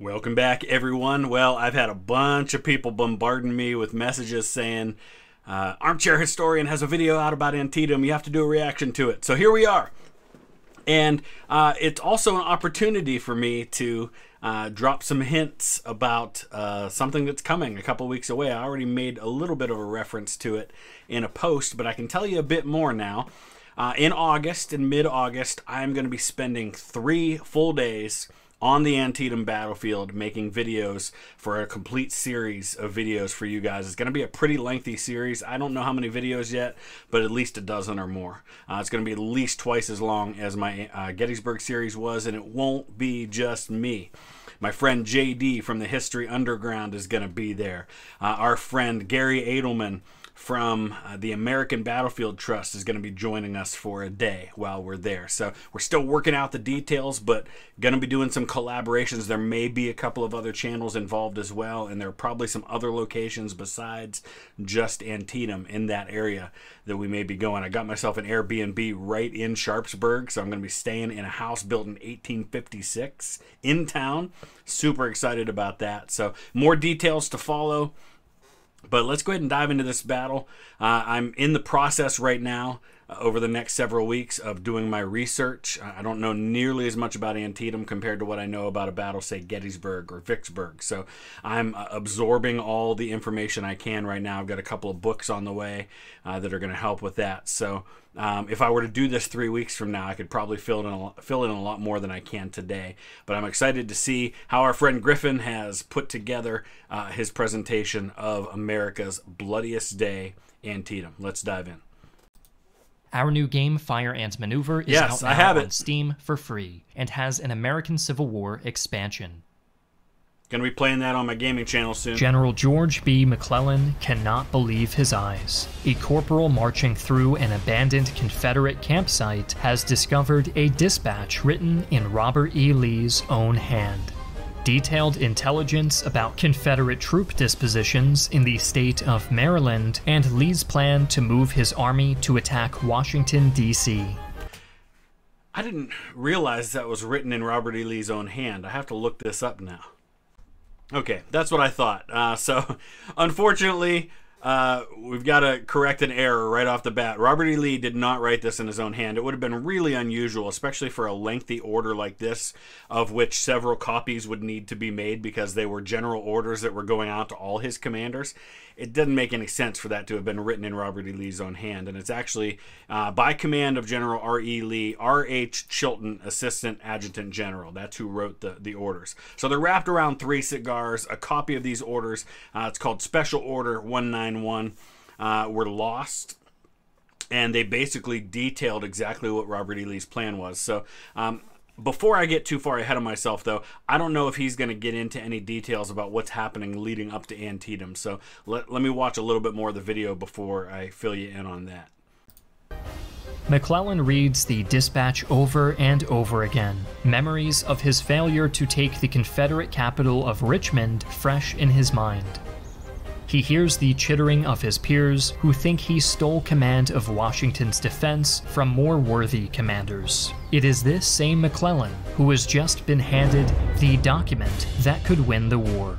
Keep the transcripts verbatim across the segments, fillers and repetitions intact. Welcome back, everyone. Well, I've had a bunch of people bombarding me with messages saying, uh, Armchair Historian has a video out about Antietam. You have to do a reaction to it. So here we are. And uh, it's also an opportunity for me to uh, drop some hints about uh, something that's coming a couple weeks away. I already made a little bit of a reference to it in a post, but I can tell you a bit more now. Uh, in August, in mid-August, I'm going to be spending three full days on the Antietam battlefield making videos for a complete series of videos for you guys. It's going to be a pretty lengthy series. I don't know how many videos yet, but at least a dozen or more. Uh, it's going to be at least twice as long as my uh, Gettysburg series was, and it won't be just me. My friend J D from the History Underground is going to be there. Uh, our friend Gary Adelman from uh, the American Battlefield Trust is going to be joining us for a day while we're there. So we're still working out the details, but going to be doing some collaborations. There may be a couple of other channels involved as well, and there are probably some other locations besides just Antietam in that area that we may be going. I got myself an Airbnb right in Sharpsburg, so I'm going to be staying in a house built in eighteen fifty-six in town. Super excited about that. So more details to follow. But let's go ahead and dive into this battle. Uh, I'm in the process right now uh, over the next several weeks of doing my research. I don't know nearly as much about Antietam compared to what I know about a battle, say, Gettysburg or Vicksburg. So I'm uh, absorbing all the information I can right now. I've got a couple of books on the way uh, that are going to help with that. So um, if I were to do this three weeks from now, I could probably fill in, a lot, fill in a lot more than I can today. But I'm excited to see how our friend Griffin has put together uh, his presentation of America's Bloodiest Day, Antietam. Let's dive in. Our new game, Fire and Maneuver, is yes, out now I have on it. Steam for free and has an American Civil War expansion. Gonna be playing that on my gaming channel soon. General George B. McClellan cannot believe his eyes. A corporal marching through an abandoned Confederate campsite has discovered a dispatch written in Robert E. Lee's own hand. Detailed intelligence about Confederate troop dispositions in the state of Maryland and Lee's plan to move his army to attack Washington, D C I didn't realize that was written in Robert E. Lee's own hand. I have to look this up now. Okay, that's what I thought. Uh, so, unfortunately, uh, we've got to correct an error right off the bat. Robert E. Lee did not write this in his own hand. It would have been really unusual, especially for a lengthy order like this, of which several copies would need to be made because they were general orders that were going out to all his commanders. It doesn't make any sense for that to have been written in Robert E. Lee's own hand. And it's actually uh, by command of General R E. Lee, R H Chilton, Assistant Adjutant General. That's who wrote the, the orders. So they're wrapped around three cigars. A copy of these orders, uh, it's called Special Order one nine one, uh, were lost. And they basically detailed exactly what Robert E. Lee's plan was. So um, before I get too far ahead of myself, though, I don't know if he's going to get into any details about what's happening leading up to Antietam. So let, let me watch a little bit more of the video before I fill you in on that. McClellan reads the dispatch over and over again, memories of his failure to take the Confederate capital of Richmond fresh in his mind. He hears the chittering of his peers who think he stole command of Washington's defense from more worthy commanders. It is this same McClellan who has just been handed the document that could win the war.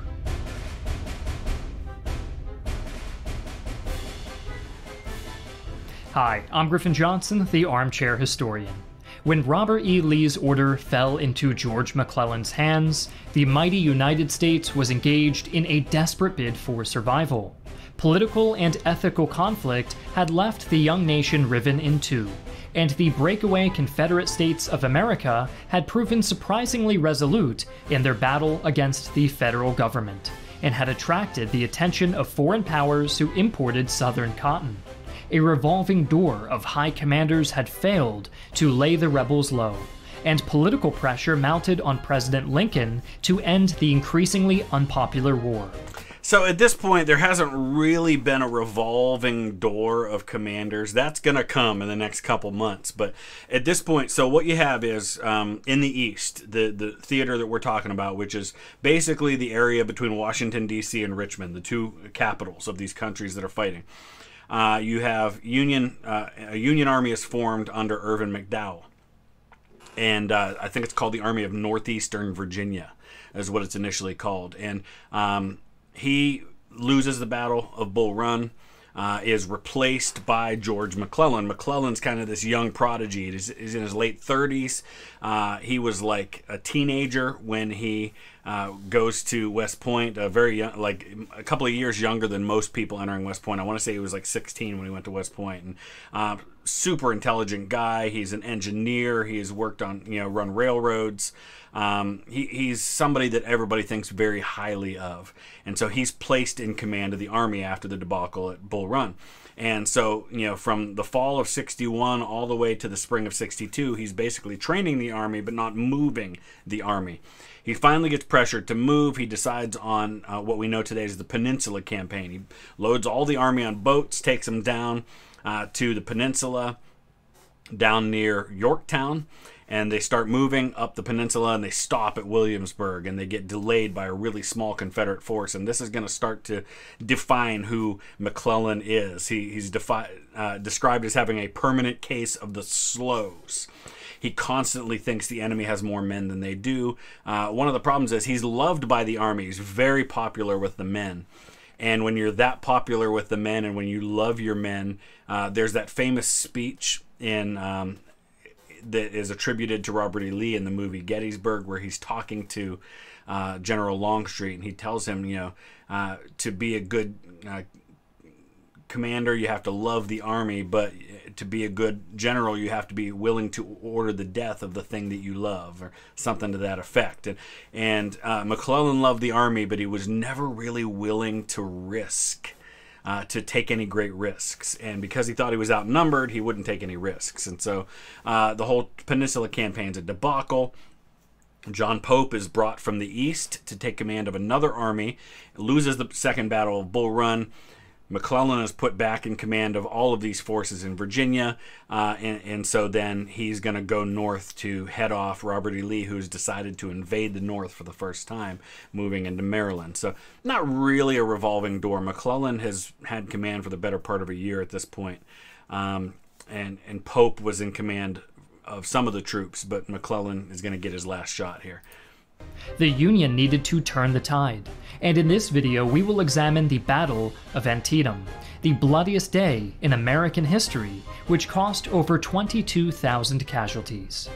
Hi, I'm Griffin Johnson, the Armchair Historian. When Robert E. Lee's order fell into George McClellan's hands, the mighty United States was engaged in a desperate bid for survival. Political and ethical conflict had left the young nation riven in two, and the breakaway Confederate States of America had proven surprisingly resolute in their battle against the federal government, and had attracted the attention of foreign powers who imported Southern cotton. A revolving door of high commanders had failed to lay the rebels low, and political pressure mounted on President Lincoln to end the increasingly unpopular war. So at this point, there hasn't really been a revolving door of commanders. That's going to come in the next couple months. But at this point, so what you have is um, in the East, the, the theater that we're talking about, which is basically the area between Washington, D C and Richmond, the two capitals of these countries that are fighting. Uh, you have Union, uh, a Union Army is formed under Irvin McDowell. and uh, I think it's called the Army of Northeastern Virginia, is what it's initially called. And um, he loses the Battle of Bull Run, uh, is replaced by George McClellan. McClellan's kind of this young prodigy. He's, he's in his late thirties. Uh, he was like a teenager when he uh, goes to West Point, a very young, like a couple of years younger than most people entering West Point. I want to say he was like sixteen when he went to West Point. And uh, super intelligent guy. He's an engineer. He has worked on, you know, run railroads. Um, he, he's somebody that everybody thinks very highly of. And so he's placed in command of the army after the debacle at Bull Run. And so, you know, from the fall of sixty-one all the way to the spring of sixty-two, he's basically training the army but not moving the army. He finally gets pressured to move. He decides on uh, what we know today as the Peninsula Campaign. He loads all the army on boats, takes them down uh, to the peninsula down near Yorktown. And they start moving up the peninsula, and they stop at Williamsburg, and they get delayed by a really small Confederate force. And this is going to start to define who McClellan is. He, he's defi uh, described as having a permanent case of the slows. He constantly thinks the enemy has more men than they do. Uh, one of the problems is he's loved by the army. He's very popular with the men. And when you're that popular with the men and when you love your men, uh, there's that famous speech in... Um, that is attributed to Robert E. Lee in the movie Gettysburg, where he's talking to uh, General Longstreet, and he tells him, you know, uh, to be a good uh, commander, you have to love the army, but to be a good general, you have to be willing to order the death of the thing that you love, or something to that effect. And, and uh, McClellan loved the army, but he was never really willing to risk Uh, to take any great risks. And because he thought he was outnumbered, he wouldn't take any risks. And so uh, the whole Peninsula Campaign's a debacle. John Pope is brought from the east to take command of another army, loses the second battle of Bull Run. McClellan is put back in command of all of these forces in Virginia, uh, and, and so then he's going to go north to head off Robert E. Lee, who's decided to invade the North for the first time, moving into Maryland. So not really a revolving door. McClellan has had command for the better part of a year at this point, um, and, and Pope was in command of some of the troops, but McClellan is going to get his last shot here. The Union needed to turn the tide, and in this video we will examine the Battle of Antietam, the bloodiest day in American history, which cost over twenty-two thousand casualties.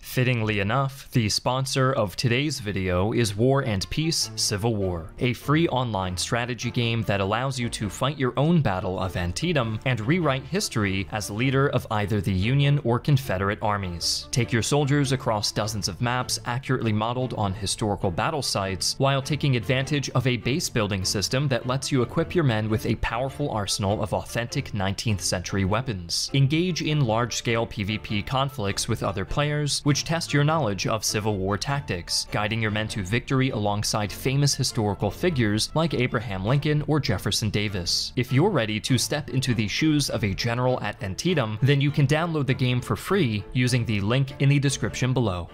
Fittingly enough, the sponsor of today's video is War and Peace Civil War, a free online strategy game that allows you to fight your own battle of Antietam and rewrite history as leader of either the Union or Confederate armies. Take your soldiers across dozens of maps accurately modeled on historical battle sites, while taking advantage of a base building system that lets you equip your men with a powerful arsenal of authentic nineteenth century weapons. Engage in large-scale PvP conflicts with other players, which test your knowledge of Civil War tactics, guiding your men to victory alongside famous historical figures like Abraham Lincoln or Jefferson Davis. If you're ready to step into the shoes of a general at Antietam, then you can download the game for free using the link in the description below.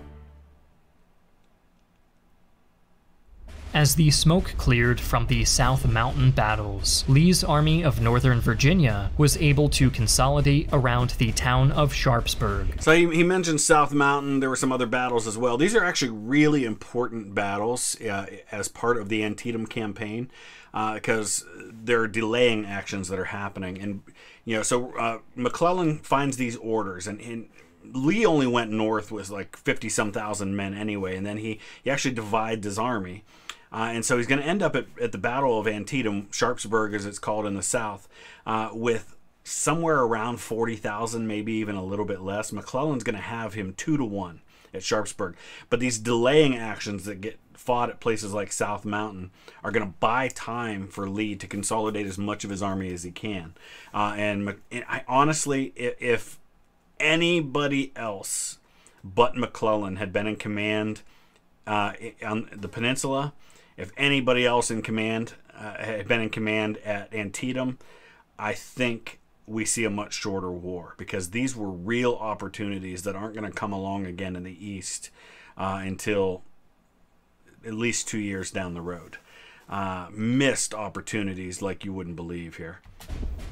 As the smoke cleared from the South Mountain battles, Lee's Army of Northern Virginia was able to consolidate around the town of Sharpsburg. So he, he mentioned South Mountain. There were some other battles as well. These are actually really important battles uh, as part of the Antietam campaign, because uh, there are delaying actions that are happening. And, you know, so uh, McClellan finds these orders, and, and Lee only went north with like fifty some thousand men anyway, and then he, he actually divides his army. Uh, and so he's going to end up at, at the Battle of Antietam, Sharpsburg as it's called in the South, uh, with somewhere around forty thousand, maybe even a little bit less. McClellan's going to have him two to one at Sharpsburg. But these delaying actions that get fought at places like South Mountain are going to buy time for Lee to consolidate as much of his army as he can. Uh, and, and I honestly, if, if anybody else but McClellan had been in command uh, on the peninsula, if anybody else in command uh, had been in command at Antietam, I think we see a much shorter war, because these were real opportunities that aren't going to come along again in the East uh, until at least two years down the road. Uh, missed opportunities like you wouldn't believe here.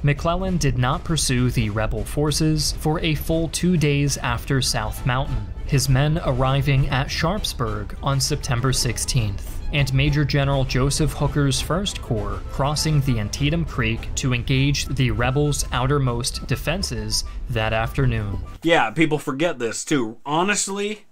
McClellan did not pursue the rebel forces for a full two days after South Mountain, his men arriving at Sharpsburg on September sixteenth, and Major General Joseph Hooker's First Corps crossing the Antietam Creek to engage the rebels' outermost defenses that afternoon. Yeah, people forget this too. Honestly,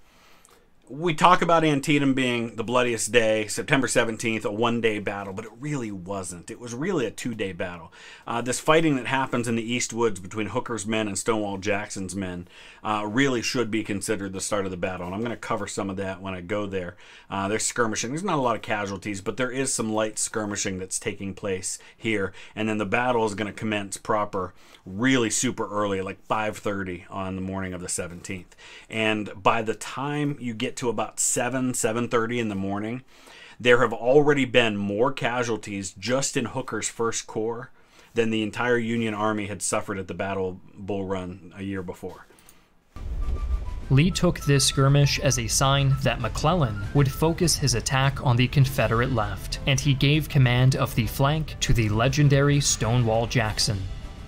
we talk about Antietam being the bloodiest day, September seventeenth, a one-day battle, but it really wasn't. It was really a two-day battle. Uh, this fighting that happens in the East Woods between Hooker's men and Stonewall Jackson's men uh, really should be considered the start of the battle, and I'm going to cover some of that when I go there. Uh, there's skirmishing. There's not a lot of casualties, but there is some light skirmishing that's taking place here, and then the battle is going to commence proper really super early, like five thirty on the morning of the seventeenth. And by the time you get to to about seven, seven thirty in the morning, there have already been more casualties just in Hooker's First Corps than the entire Union Army had suffered at the Battle of Bull Run a year before. Lee took this skirmish as a sign that McClellan would focus his attack on the Confederate left, and he gave command of the flank to the legendary Stonewall Jackson.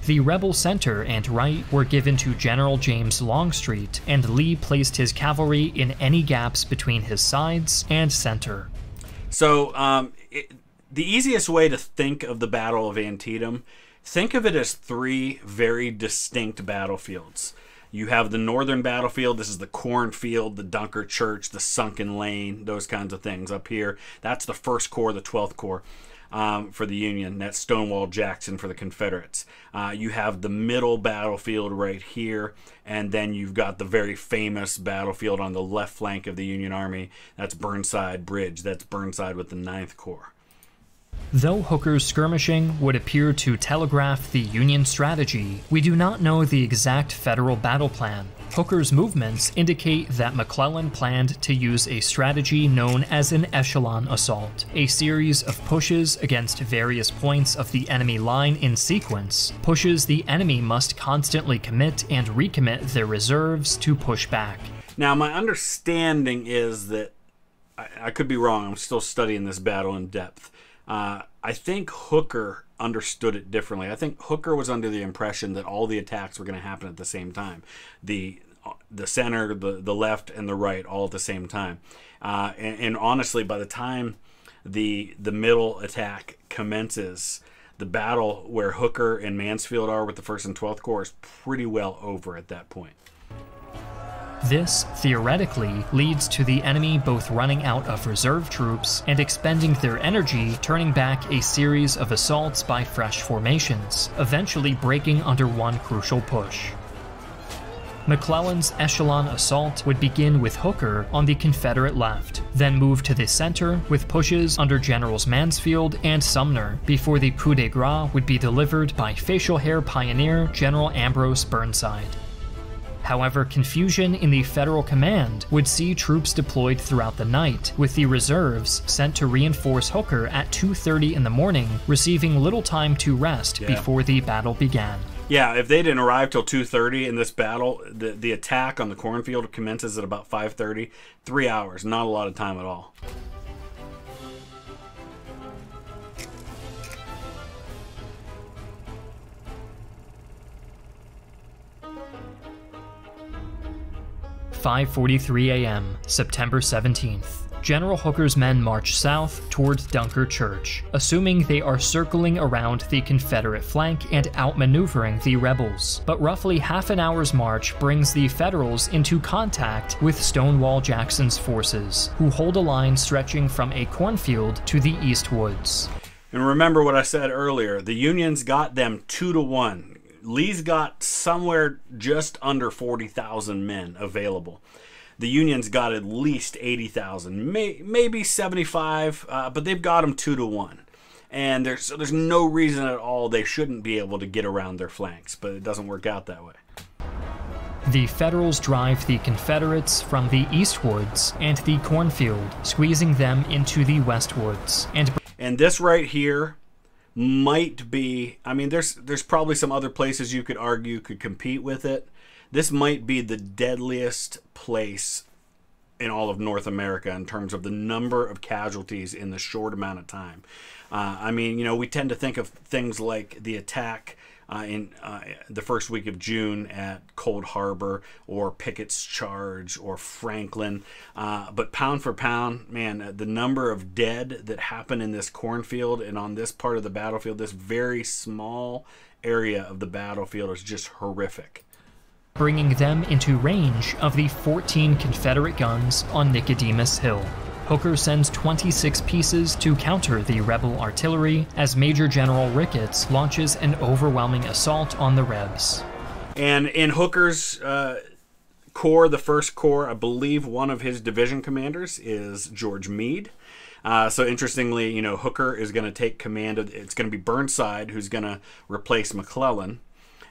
The rebel center and right were given to General James Longstreet, and Lee placed his cavalry in any gaps between his sides and center. So um, it, the easiest way to think of the Battle of Antietam, think of it as three very distinct battlefields. You have the northern battlefield. This is the cornfield, the Dunker Church, the Sunken Lane, those kinds of things up here. That's the First Corps, the twelfth Corps. Um, for the Union, that's Stonewall Jackson for the Confederates. Uh, you have the middle battlefield right here, and then you've got the very famous battlefield on the left flank of the Union Army. That's Burnside Bridge. That's Burnside with the ninth Corps. Though Hooker's skirmishing would appear to telegraph the Union strategy, we do not know the exact federal battle plan. Hooker's movements indicate that McClellan planned to use a strategy known as an echelon assault, a series of pushes against various points of the enemy line in sequence, pushes the enemy must constantly commit and recommit their reserves to push back. Now, my understanding is that, I, I could be wrong, I'm still studying this battle in depth, uh, I think Hooker understood it differently. I think Hooker was under the impression that all the attacks were going to happen at the same time. The the center, the, the left, and the right all at the same time. Uh, and, and honestly, by the time the, the middle attack commences, the battle where Hooker and Mansfield are with the first and twelfth Corps is pretty well over at that point. This, theoretically, leads to the enemy both running out of reserve troops and expending their energy, turning back a series of assaults by fresh formations, eventually breaking under one crucial push. McClellan's echelon assault would begin with Hooker on the Confederate left, then move to the center with pushes under Generals Mansfield and Sumner before the coup de grace would be delivered by facial hair pioneer General Ambrose Burnside. However, confusion in the federal command would see troops deployed throughout the night, with the reserves sent to reinforce Hooker at two thirty in the morning, receiving little time to rest yeah. before the battle began. Yeah, if they didn't arrive till two thirty in this battle, the, the attack on the cornfield commences at about five thirty, three hours, not a lot of time at all. five forty-three a m, September seventeenth. General Hooker's men march south toward Dunker Church, assuming they are circling around the Confederate flank and outmaneuvering the rebels. But roughly half an hour's march brings the Federals into contact with Stonewall Jackson's forces, who hold a line stretching from a cornfield to the East Woods. And remember what I said earlier, the Union's got them two to one. Lee's got somewhere just under forty thousand men available. The Union's got at least eighty thousand, may, maybe seventy-five, uh, but they've got them two to one. And there's, so there's no reason at all they shouldn't be able to get around their flanks, but it doesn't work out that way. The Federals drive the Confederates from the East Woods and the cornfield, squeezing them into the West Woods. And, and this right here might be, I mean, there's there's probably some other places you could argue could compete with it. This might be the deadliest place in all of North America in terms of the number of casualties in the short amount of time. Uh, I mean, you know, we tend to think of things like the attack uh, in uh, the first week of June at Cold Harbor or Pickett's Charge or Franklin. Uh, but pound for pound, man, the number of dead that happened in this cornfield and on this part of the battlefield, this very small area of the battlefield, is just horrific. Bringing them into range of the fourteen Confederate guns on Nicodemus Hill. Hooker sends twenty-six pieces to counter the rebel artillery as Major General Ricketts launches an overwhelming assault on the Rebs. And in Hooker's uh, corps, the first corps, I believe one of his division commanders is George Meade. Uh, so interestingly, you know, Hooker is going to take command of, it's going to be Burnside who's going to replace McClellan.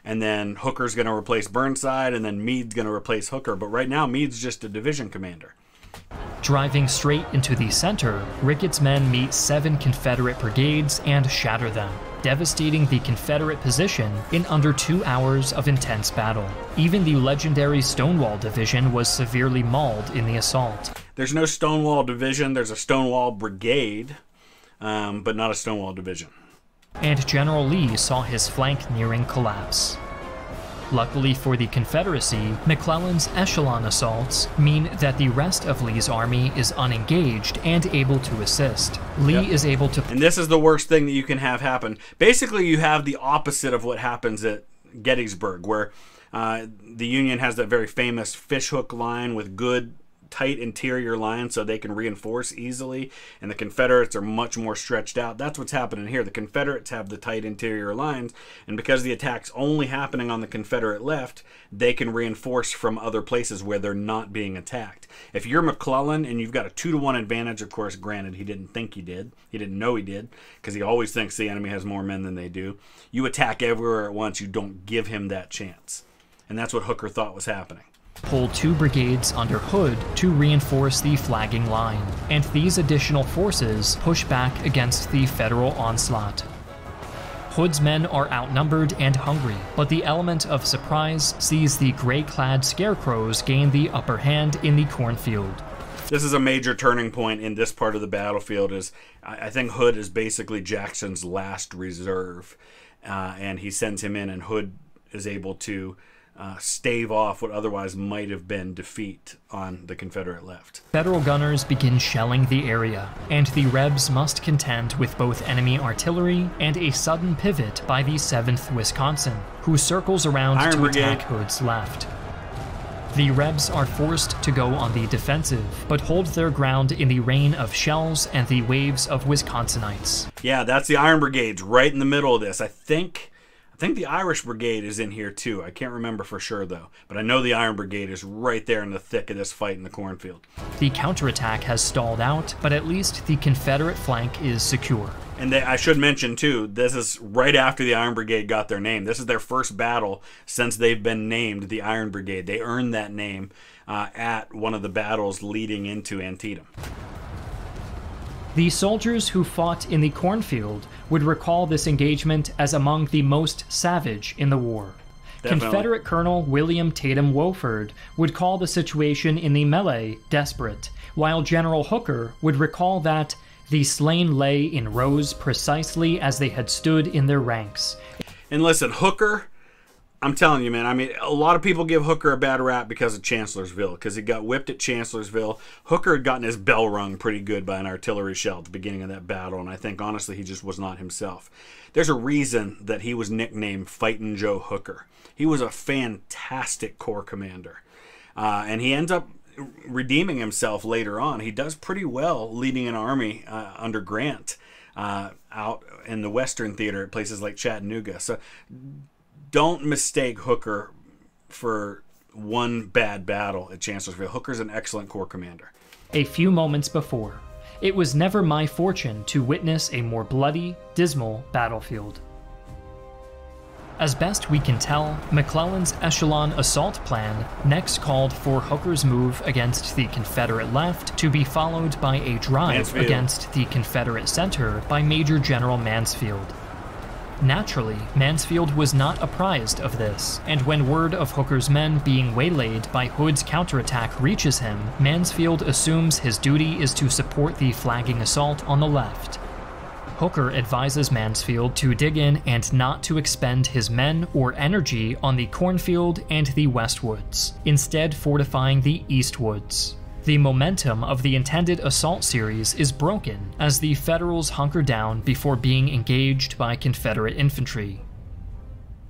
And then Hooker's going to replace Burnside, and then Meade's going to replace Hooker. But right now, Meade's just a division commander. Driving straight into the center, Ricketts' men meet seven Confederate brigades and shatter them, devastating the Confederate position in under two hours of intense battle. Even the legendary Stonewall Division was severely mauled in the assault. There's no Stonewall Division. There's a Stonewall Brigade, um, but not a Stonewall Division. And General Lee saw his flank nearing collapse. Luckily for the Confederacy, McClellan's echelon assaults mean that the rest of Lee's army is unengaged and able to assist. Lee yep. is able to... And this is the worst thing that you can have happen. Basically, you have the opposite of what happens at Gettysburg, where uh, the Union has that very famous fishhook line with good, tight interior line so they can reinforce easily, and the Confederates are much more stretched out. That's what's happening here. The Confederates have the tight interior lines, and because the attack's only happening on the Confederate left, they can reinforce from other places where they're not being attacked. If you're McClellan and you've got a two to one advantage, of course, granted he didn't think he did, he didn't know he did, because he always thinks the enemy has more men than they do, you attack everywhere at once, you don't give him that chance. And that's what Hooker thought was happening. Pulled two brigades under Hood to reinforce the flagging line, and these additional forces push back against the federal onslaught. Hood's men are outnumbered and hungry, but the element of surprise sees the gray-clad scarecrows gain the upper hand in the cornfield. This is a major turning point in this part of the battlefield. Is I think Hood is basically Jackson's last reserve, uh, and he sends him in, and Hood is able to Uh, stave off what otherwise might have been defeat on the Confederate left. Federal gunners begin shelling the area, and the Rebs must contend with both enemy artillery and a sudden pivot by the seventh Wisconsin, who circles around Iron to Brigade. attack Hood's left. The Rebs are forced to go on the defensive, but hold their ground in the rain of shells and the waves of Wisconsinites. Yeah, that's the Iron Brigade's right in the middle of this. I think I think the Irish Brigade is in here too. I can't remember for sure though, but I know the Iron Brigade is right there in the thick of this fight in the cornfield. The counterattack has stalled out, but at least the Confederate flank is secure. And they, I should mention too, this is right after the Iron Brigade got their name. This is their first battle since they've been named the Iron Brigade. They earned that name uh, at one of the battles leading into Antietam. The soldiers who fought in the cornfield would recall this engagement as among the most savage in the war. Definitely. Confederate Colonel William Tatum Wofford would call the situation in the melee desperate, while General Hooker would recall that the slain lay in rows precisely as they had stood in their ranks. And listen, Hooker, I'm telling you, man, I mean, a lot of people give Hooker a bad rap because of Chancellorsville, because he got whipped at Chancellorsville. Hooker had gotten his bell rung pretty good by an artillery shell at the beginning of that battle, and I think, honestly, he just was not himself. There's a reason that he was nicknamed Fightin' Joe Hooker. He was a fantastic corps commander, uh, and he ends up redeeming himself later on. He does pretty well leading an army uh, under Grant uh, out in the Western Theater at places like Chattanooga. So don't mistake Hooker for one bad battle at Chancellorsville. Hooker's an excellent corps commander. A few moments before, it was never my fortune to witness a more bloody, dismal battlefield. As best we can tell, McClellan's echelon assault plan next called for Hooker's move against the Confederate left to be followed by a drive Mansfield. against the Confederate center by Major General Mansfield. Naturally, Mansfield was not apprised of this, and when word of Hooker's men being waylaid by Hood's counterattack reaches him, Mansfield assumes his duty is to support the flagging assault on the left. Hooker advises Mansfield to dig in and not to expend his men or energy on the cornfield and the West Woods, instead fortifying the East Woods. The momentum of the intended assault series is broken as the Federals hunker down before being engaged by Confederate infantry.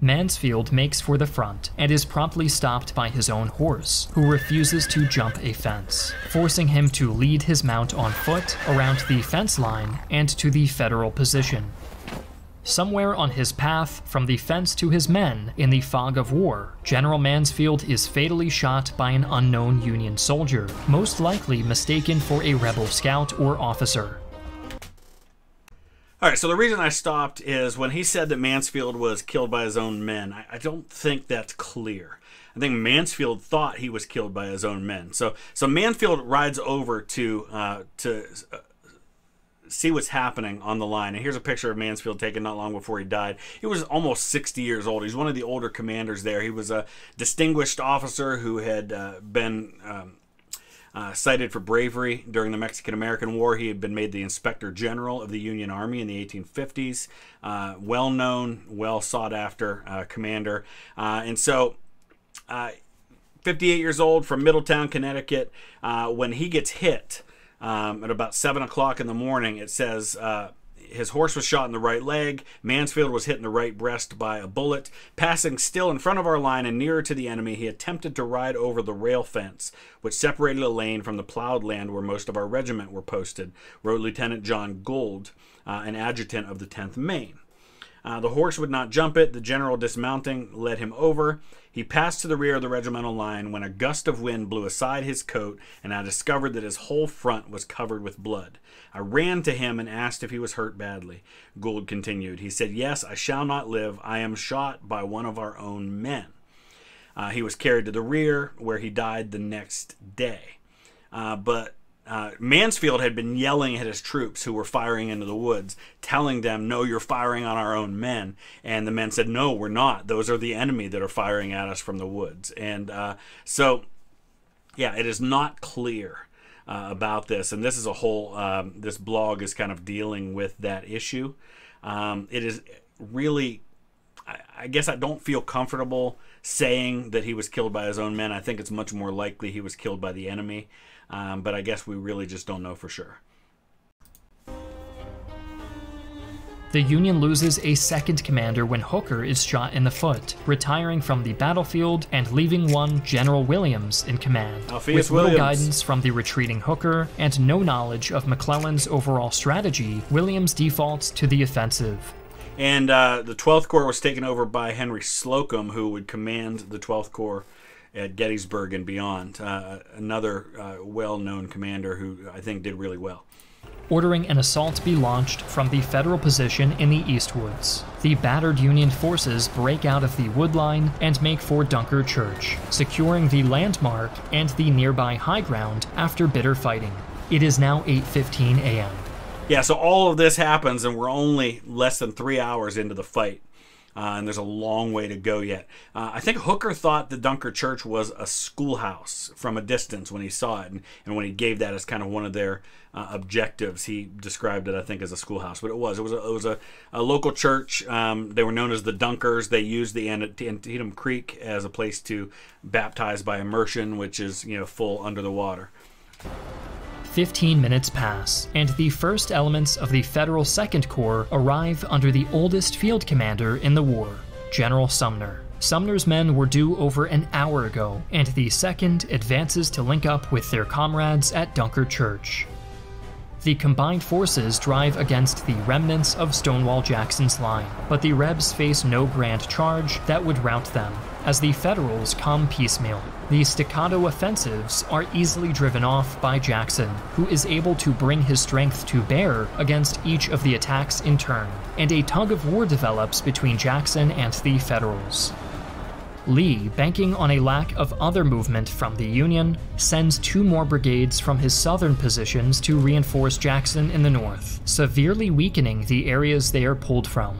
Mansfield makes for the front and is promptly stopped by his own horse, who refuses to jump a fence, forcing him to lead his mount on foot around the fence line and to the Federal position. Somewhere on his path from the fence to his men in the fog of war, General Mansfield is fatally shot by an unknown Union soldier, most likely mistaken for a rebel scout or officer. All right, so the reason I stopped is when he said that Mansfield was killed by his own men, I, I don't think that's clear. I think Mansfield thought he was killed by his own men. So, so Mansfield rides over to uh, to uh, see what's happening on the line. And here's a picture of Mansfield taken not long before he died. He was almost sixty years old. He's one of the older commanders there. He was a distinguished officer who had uh, been... Um, Uh, cited for bravery during the Mexican-American War. He had been made the Inspector General of the Union Army in the eighteen fifties. Uh, well-known, well-sought-after uh, commander. Uh, and so, uh, fifty-eight years old from Middletown, Connecticut, uh, when he gets hit um, at about seven o'clock in the morning, it says... Uh, his horse was shot in the right leg. Mansfield was hit in the right breast by a bullet. Passing still in front of our line and nearer to the enemy, he attempted to ride over the rail fence, which separated a lane from the plowed land where most of our regiment were posted, wrote Lieutenant John Gould, uh, an adjutant of the tenth Maine. Uh, the horse would not jump it. The general, dismounting, led him over. He passed to the rear of the regimental line when a gust of wind blew aside his coat, and I discovered that his whole front was covered with blood. I ran to him and asked if he was hurt badly. Gould continued. He said, "Yes, I shall not live. I am shot by one of our own men." Uh, he was carried to the rear, where he died the next day. Uh, but Uh, Mansfield had been yelling at his troops who were firing into the woods, telling them, "No, you're firing on our own men." And the men said, "No, we're not. Those are the enemy that are firing at us from the woods." And uh, so, yeah, it is not clear uh, about this. And this is a whole, um, this blog is kind of dealing with that issue. Um, it is really, I, I guess I don't feel comfortable saying that he was killed by his own men. I think it's much more likely he was killed by the enemy. Um, but I guess we really just don't know for sure. The Union loses a second commander when Hooker is shot in the foot, retiring from the battlefield and leaving one General Williams in command. Alpheus With Williams. Little guidance from the retreating Hooker and no knowledge of McClellan's overall strategy, Williams defaults to the offensive. And uh, the twelfth Corps was taken over by Henry Slocum, who would command the twelfth Corps at Gettysburg and beyond, uh, another uh, well-known commander who I think did really well. Ordering an assault be launched from the Federal position in the East Woods. The battered Union forces break out of the wood line and make for Dunker Church, securing the landmark and the nearby high ground after bitter fighting. It is now eight fifteen a m Yeah, so all of this happens and we're only less than three hours into the fight. Uh, and there's a long way to go yet. Uh, I think Hooker thought the Dunker Church was a schoolhouse from a distance when he saw it. And, and when he gave that as kind of one of their uh, objectives, he described it, I think, as a schoolhouse. But it was. It was a, it was a, a local church. Um, they were known as the Dunkers. They used the Antietam Creek as a place to baptize by immersion, which is, you know, full under the water. Fifteen minutes pass, and the first elements of the Federal Second Corps arrive under the oldest field commander in the war, General Sumner. Sumner's men were due over an hour ago, and the Second advances to link up with their comrades at Dunker Church. The combined forces drive against the remnants of Stonewall Jackson's line, but the Rebs face no grand charge that would rout them, as the Federals come piecemeal. The staccato offensives are easily driven off by Jackson, who is able to bring his strength to bear against each of the attacks in turn, and a tug of war develops between Jackson and the Federals. Lee, banking on a lack of other movement from the Union, sends two more brigades from his southern positions to reinforce Jackson in the north, severely weakening the areas they are pulled from.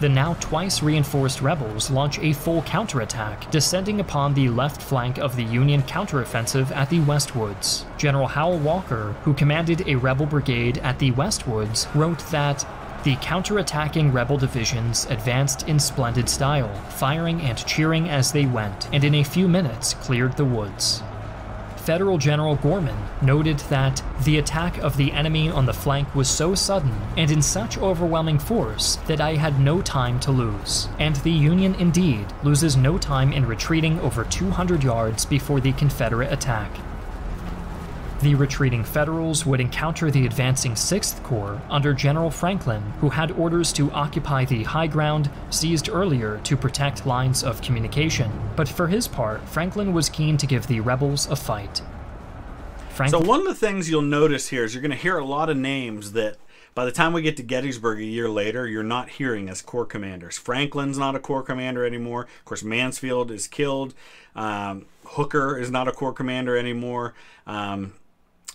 The now twice reinforced rebels launch a full counterattack, descending upon the left flank of the Union counteroffensive at the West Woods. General Howell Walker, who commanded a rebel brigade at the West Woods, wrote that the counterattacking rebel divisions advanced in splendid style, firing and cheering as they went, and in a few minutes cleared the woods. Federal General Gorman noted that the attack of the enemy on the flank was so sudden and in such overwhelming force that I had no time to lose, and the Union indeed loses no time in retreating over two hundred yards before the Confederate attack. The retreating Federals would encounter the advancing sixth corps under General Franklin, who had orders to occupy the high ground seized earlier to protect lines of communication. But for his part, Franklin was keen to give the rebels a fight. Frank- so one of the things you'll notice here is you're going to hear a lot of names that by the time we get to Gettysburg a year later, you're not hearing as corps commanders. Franklin's not a corps commander anymore. Of course, Mansfield is killed. Um, Hooker is not a corps commander anymore. Um,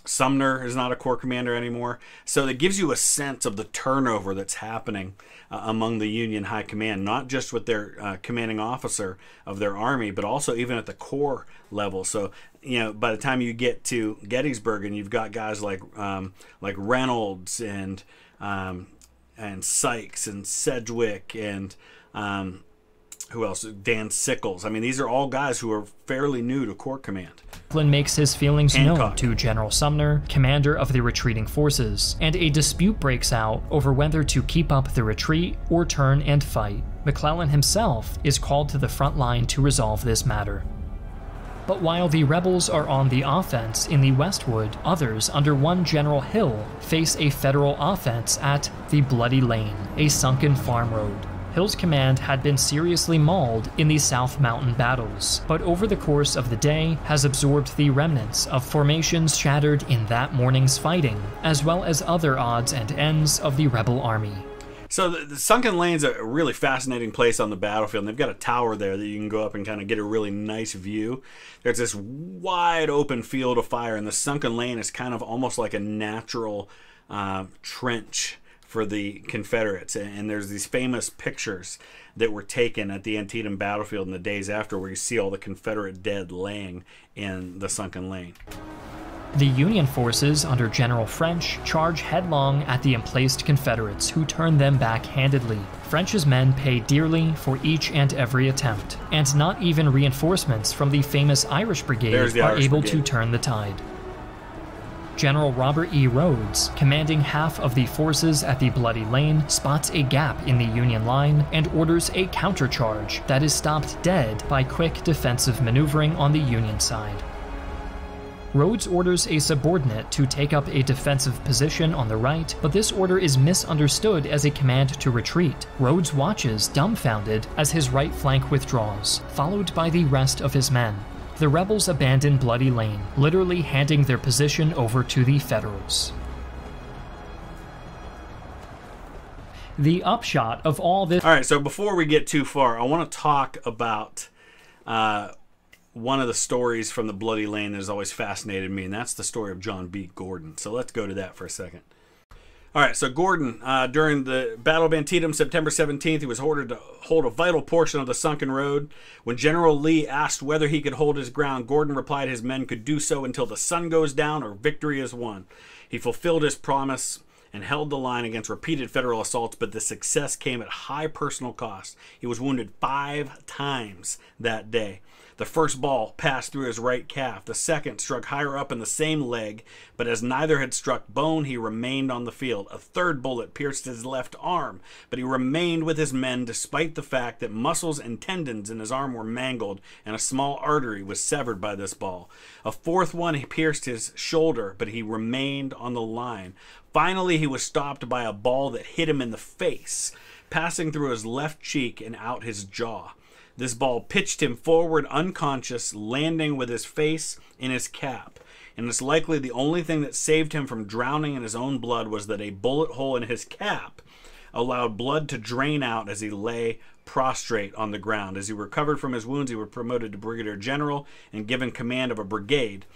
Sumner is not a corps commander anymore. So that gives you a sense of the turnover that's happening uh, among the Union high command, not just with their uh, commanding officer of their army, but also even at the corps level. So, you know, by the time you get to Gettysburg and you've got guys like um, like Reynolds and um, and Sykes and Sedgwick and um, who else? Dan Sickles. I mean, these are all guys who are fairly new to corps command. Franklin makes his feelings Hancock. known to General Sumner, commander of the retreating forces, and a dispute breaks out over whether to keep up the retreat or turn and fight. McClellan himself is called to the front line to resolve this matter. But while the rebels are on the offense in the Westwood, others under one General Hill face a Federal offense at the Bloody Lane, a sunken farm road. Hill's command had been seriously mauled in the South Mountain battles, but over the course of the day has absorbed the remnants of formations shattered in that morning's fighting, as well as other odds and ends of the rebel army. So the, the Sunken Lane's a really fascinating place on the battlefield, and they've got a tower there that you can go up and kind of get a really nice view. There's this wide open field of fire, and the Sunken Lane is kind of almost like a natural uh, trench for the Confederates, and there's these famous pictures that were taken at the Antietam battlefield in the days after, where you see all the Confederate dead laying in the Sunken Lane. The Union forces under General French charge headlong at the emplaced Confederates, who turn them back handedly. French's men pay dearly for each and every attempt, and not even reinforcements from the famous Irish Brigade are able to turn the tide. General Robert E. Rhodes, commanding half of the forces at the Bloody Lane, spots a gap in the Union line and orders a countercharge that is stopped dead by quick defensive maneuvering on the Union side. Rhodes orders a subordinate to take up a defensive position on the right, but this order is misunderstood as a command to retreat. Rhodes watches, dumbfounded, as his right flank withdraws, followed by the rest of his men. The rebels abandon Bloody Lane, literally handing their position over to the Federals. The upshot of all this... All right, so before we get too far, I want to talk about uh, one of the stories from the Bloody Lane that has always fascinated me, and that's the story of John B. Gordon. So let's go to that for a second. All right, so Gordon, uh, during the Battle of Antietam, September seventeenth, he was ordered to hold a vital portion of the sunken road. When General Lee asked whether he could hold his ground, Gordon replied his men could do so until the sun goes down or victory is won. He fulfilled his promise and held the line against repeated Federal assaults, but the success came at high personal cost. He was wounded five times that day. The first ball passed through his right calf. The second struck higher up in the same leg, but as neither had struck bone, he remained on the field. A third bullet pierced his left arm, but he remained with his men despite the fact that muscles and tendons in his arm were mangled and a small artery was severed by this ball. A fourth one pierced his shoulder, but he remained on the line. Finally, he was stopped by a ball that hit him in the face, passing through his left cheek and out his jaw. This ball pitched him forward unconscious, landing with his face in his cap. And it's likely the only thing that saved him from drowning in his own blood was that a bullet hole in his cap allowed blood to drain out as he lay prostrate on the ground. As he recovered from his wounds, he was promoted to brigadier general and given command of a brigade.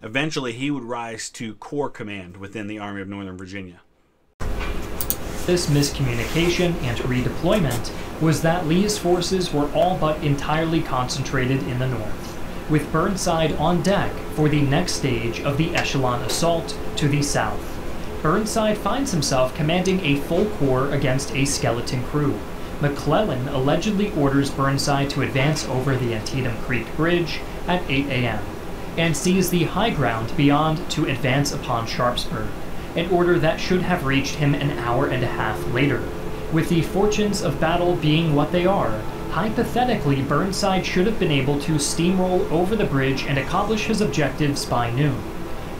Eventually, he would rise to corps command within the Army of Northern Virginia. with this miscommunication and redeployment was that Lee's forces were all but entirely concentrated in the north, with Burnside on deck for the next stage of the echelon assault to the south. Burnside finds himself commanding a full corps against a skeleton crew. McClellan allegedly orders Burnside to advance over the Antietam Creek Bridge at eight A M and sees the high ground beyond to advance upon Sharpsburg, an order that should have reached him an hour and a half later. With the fortunes of battle being what they are, hypothetically Burnside should have been able to steamroll over the bridge and accomplish his objectives by noon.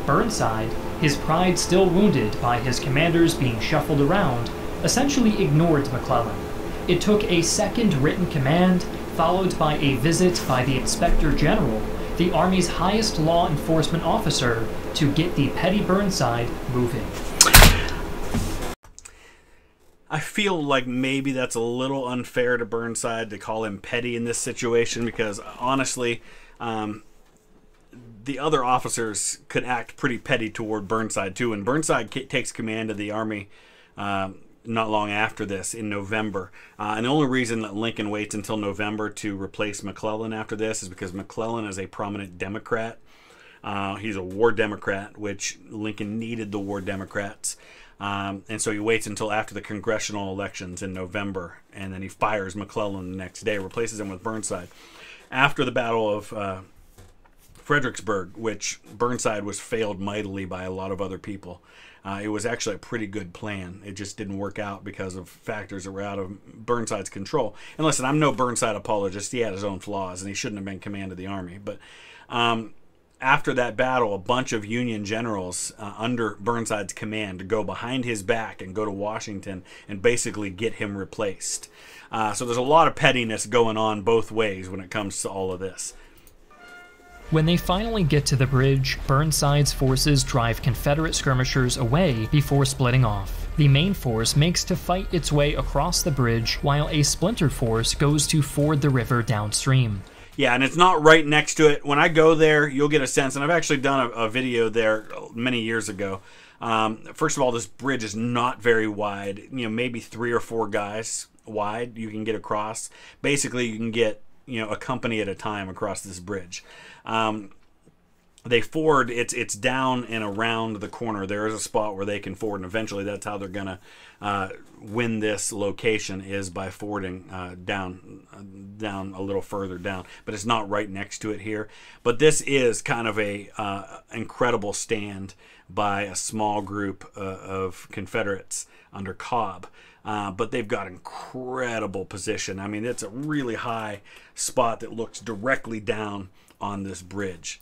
Burnside, his pride still wounded by his commanders being shuffled around, essentially ignored McClellan. It took a second written command, followed by a visit by the Inspector General, the Army's highest law enforcement officer, to get the petty Burnside moving. I feel like maybe that's a little unfair to Burnside to call him petty in this situation, because honestly, um, the other officers could act pretty petty toward Burnside too. And Burnside takes command of the Army um, not long after this in November. Uh, and the only reason that Lincoln waits until November to replace McClellan after this is because McClellan is a prominent Democrat. Uh, he's a war Democrat, which Lincoln needed the war Democrats. Um, and so he waits until after the congressional elections in November, and then he fires McClellan the next day, replaces him with Burnside. After the Battle of uh, Fredericksburg, which Burnside was failed mightily by a lot of other people, Uh, it was actually a pretty good plan. It just didn't work out because of factors that were out of Burnside's control. And listen, I'm no Burnside apologist. He had his own flaws, and he shouldn't have been command of the Army. But um, after that battle, a bunch of Union generals uh, under Burnside's command go behind his back and go to Washington and basically get him replaced. Uh, so there's a lot of pettiness going on both ways when it comes to all of this. When they finally get to the bridge, Burnside's forces drive Confederate skirmishers away before splitting off. The main force makes to fight its way across the bridge, while a splinter force goes to ford the river downstream. Yeah, and it's not right next to it. When I go there, you'll get a sense, and I've actually done a, a video there many years ago. Um, first of all, this bridge is not very wide. You know, maybe three or four guys wide you can get across. Basically, you can get you know, a company at a time across this bridge. Um, they ford, it's it's down and around the corner. There is a spot where they can ford, and eventually that's how they're going to uh, win this location, is by fording uh, down, uh, down a little further down. But it's not right next to it here. But this is kind of a uh, incredible stand by a small group uh, of Confederates under Cobb. Uh, but they've got incredible position. I mean, it's a really high spot that looks directly down on this bridge.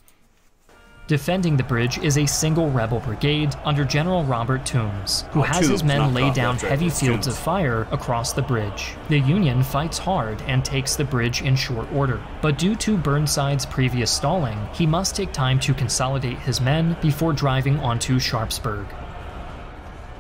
Defending the bridge is a single rebel brigade under General Robert Toombs, who oh, has Toombs, his men lay down right, heavy fields Toombs. of fire across the bridge. The Union fights hard and takes the bridge in short order, but due to Burnside's previous stalling, he must take time to consolidate his men before driving onto Sharpsburg.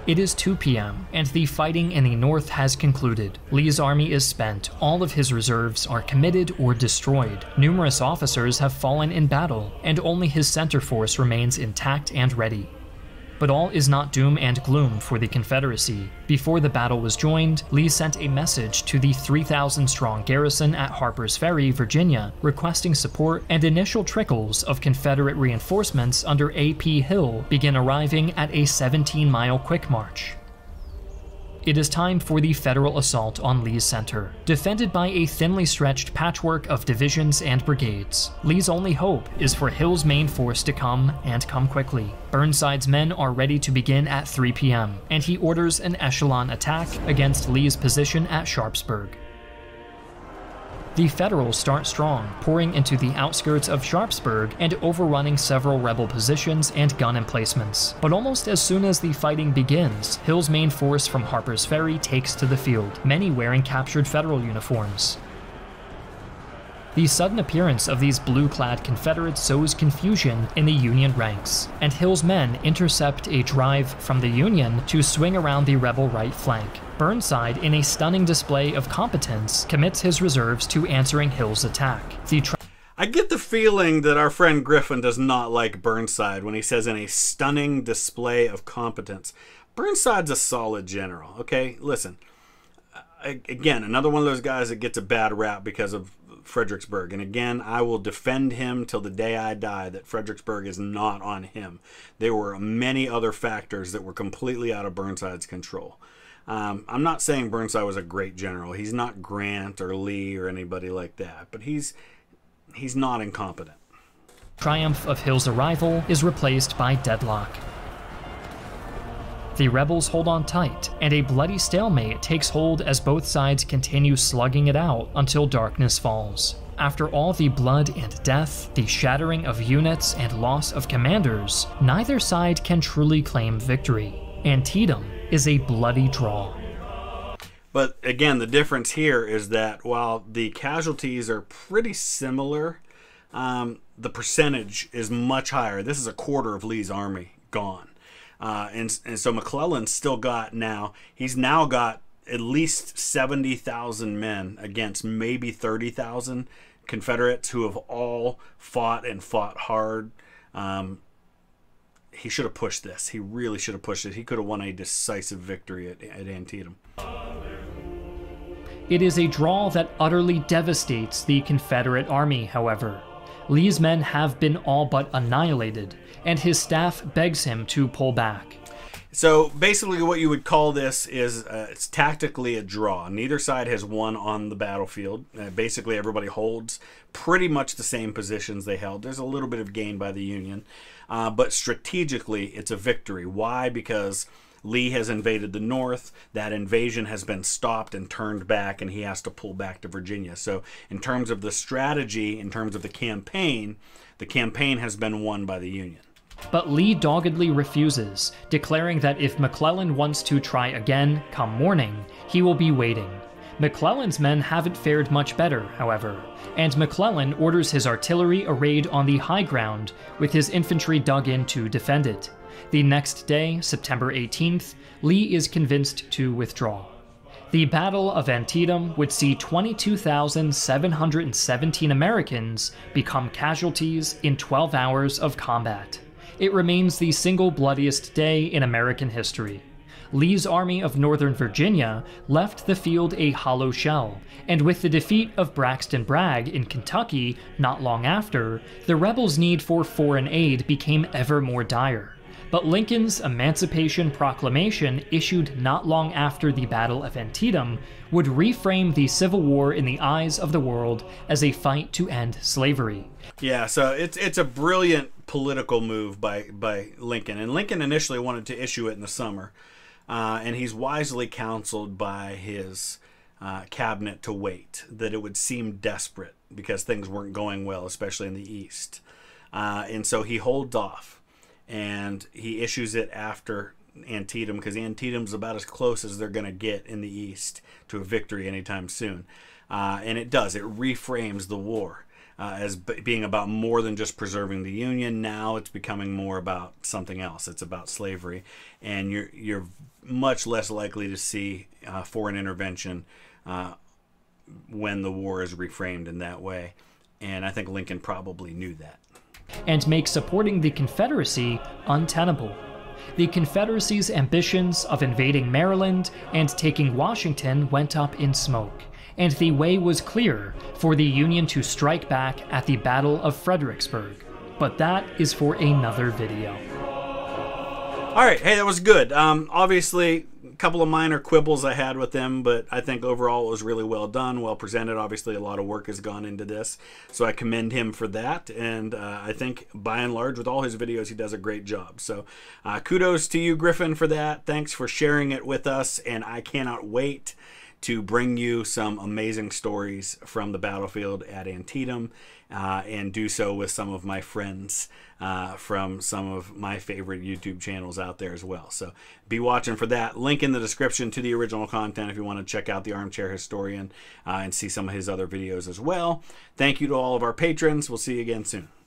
It is two P M, and the fighting in the north has concluded. Lee's army is spent, all of his reserves are committed or destroyed, numerous officers have fallen in battle, and only his center force remains intact and ready. But all is not doom and gloom for the Confederacy. Before the battle was joined, Lee sent a message to the three thousand strong garrison at Harper's Ferry, Virginia, requesting support, and initial trickles of Confederate reinforcements under A P Hill begin arriving at a seventeen mile quick march. It is time for the federal assault on Lee's center, defended by a thinly stretched patchwork of divisions and brigades. Lee's only hope is for Hill's main force to come, and come quickly. Burnside's men are ready to begin at three P M, and he orders an echelon attack against Lee's position at Sharpsburg. The Federals start strong, pouring into the outskirts of Sharpsburg and overrunning several rebel positions and gun emplacements. But almost as soon as the fighting begins, Hill's main force from Harper's Ferry takes to the field, many wearing captured Federal uniforms. The sudden appearance of these blue-clad Confederates sows confusion in the Union ranks, and Hill's men intercept a drive from the Union to swing around the rebel right flank. Burnside, in a stunning display of competence, commits his reserves to answering Hill's attack. The I get the feeling that our friend Griffin does not like Burnside when he says in a stunning display of competence. Burnside's a solid general, okay? Listen, again, another one of those guys that gets a bad rap because of Fredericksburg. And again, I will defend him till the day I die that Fredericksburg is not on him. There were many other factors that were completely out of Burnside's control. Um, I'm not saying Burnside was a great general. He's not Grant or Lee or anybody like that, but he's he's not incompetent. Triumph of Hill's arrival is replaced by deadlock. The rebels hold on tight, and a bloody stalemate takes hold as both sides continue slugging it out until darkness falls. After all the blood and death, the shattering of units, and loss of commanders, neither side can truly claim victory. Antietam is a bloody draw. But again, the difference here is that while the casualties are pretty similar, um, the percentage is much higher. This is a quarter of Lee's army gone. Uh, and, and so McClellan's still got now, he's now got at least seventy thousand men against maybe thirty thousand Confederates who have all fought and fought hard. Um, he should have pushed this. He really should have pushed it. He could have won a decisive victory at, at Antietam. It is a draw that utterly devastates the Confederate army, however. Lee's men have been all but annihilated, and his staff begs him to pull back. So basically what you would call this is uh, it's tactically a draw. Neither side has won on the battlefield. Uh, basically everybody holds pretty much the same positions they held. There's a little bit of gain by the Union, uh, but strategically it's a victory. Why? Because Lee has invaded the North. That invasion has been stopped and turned back, and he has to pull back to Virginia. So in terms of the strategy, in terms of the campaign, the campaign has been won by the Union. But Lee doggedly refuses, declaring that if McClellan wants to try again come morning, he will be waiting. McClellan's men haven't fared much better, however, and McClellan orders his artillery arrayed on the high ground, with his infantry dug in to defend it. The next day, September eighteenth, Lee is convinced to withdraw. The Battle of Antietam would see twenty-two thousand seven hundred seventeen Americans become casualties in twelve hours of combat. It remains the single bloodiest day in American history. Lee's Army of Northern Virginia left the field a hollow shell, and with the defeat of Braxton Bragg in Kentucky not long after, the rebels' need for foreign aid became ever more dire. But Lincoln's Emancipation Proclamation, issued not long after the Battle of Antietam, would reframe the Civil War in the eyes of the world as a fight to end slavery. Yeah, so it's it's a brilliant political move by, by Lincoln. And Lincoln initially wanted to issue it in the summer, uh, and he's wisely counseled by his uh, cabinet to wait, that it would seem desperate because things weren't going well, especially in the East. Uh, and so he holds off. And he issues it after Antietam, because Antietam's about as close as they're going to get in the East to a victory anytime soon. Uh, and it does. It reframes the war uh, as b being about more than just preserving the Union. Now it's becoming more about something else. It's about slavery. And you're, you're much less likely to see uh, foreign intervention uh, when the war is reframed in that way. And I think Lincoln probably knew that, and make supporting the Confederacy untenable. The Confederacy's ambitions of invading Maryland and taking Washington went up in smoke, and the way was clear for the Union to strike back at the Battle of Fredericksburg. But that is for another video. All right, hey, that was good. Um, obviously, a couple of minor quibbles I had with them, but I think overall it was really well done, well presented. Obviously, a lot of work has gone into this, so I commend him for that. And uh, I think, by and large, with all his videos, he does a great job. So uh, kudos to you, Griffin, for that. Thanks for sharing it with us, and I cannot wait to bring you some amazing stories from the battlefield at Antietam, uh, and do so with some of my friends Uh, from some of my favorite YouTube channels out there as well. So be watching for that. Link in the description to the original content if you want to check out The Armchair Historian uh, and see some of his other videos as well. Thank you to all of our patrons. We'll see you again soon.